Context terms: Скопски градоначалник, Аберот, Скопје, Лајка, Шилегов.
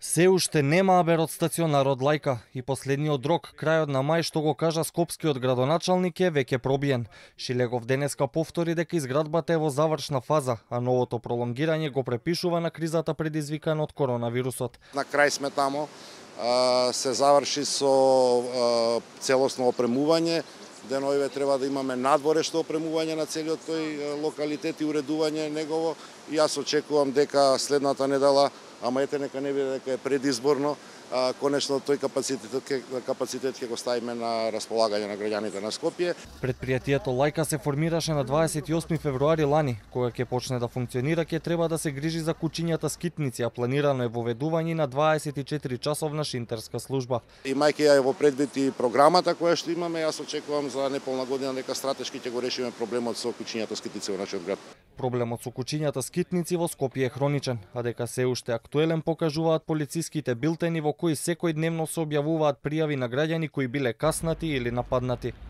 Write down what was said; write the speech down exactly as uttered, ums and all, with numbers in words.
Се уште нема Аберот стационар од Лајка и последниот рок крајот на мај што го кажа скопскиот градоначалник е веќе пробиен. Шилегов денеска повтори дека изградбата е во завршна фаза, а новото пролонгирање го препишува на кризата предизвикана од коронавирусот. На крај сме тамо, се заврши со целосно опремување. Деновиве треба да имаме надворешно опремување на целиот тој локалитет и уредување негово. И јас очекувам дека следната недела, ама ете нека не биде дека е предизборно, а, конечно тој капацитет ке, капацитет ќе го ставиме на располагање на граѓаните на Скопје. Претпријатието Лајка се формираше на дваесет и осми февруари лани, кога ќе почне да функционира ќе треба да се грижи за кучињата скитници, а планирано е воведување на дваесет и четири часовна шинтерска служба. Имајќи ја во предвид и програмата која што имаме, јас очекувам за неполна година дека стратешки ќе го решиме проблемот со кучињата скитници во нашиот град. Проблемот со кучињата скитници во Скопје е хроничен, а дека се уште актуелен покажуваат полициските билтени во кои секојдневно се објавуваат пријави на граѓани кои биле каснати или нападнати.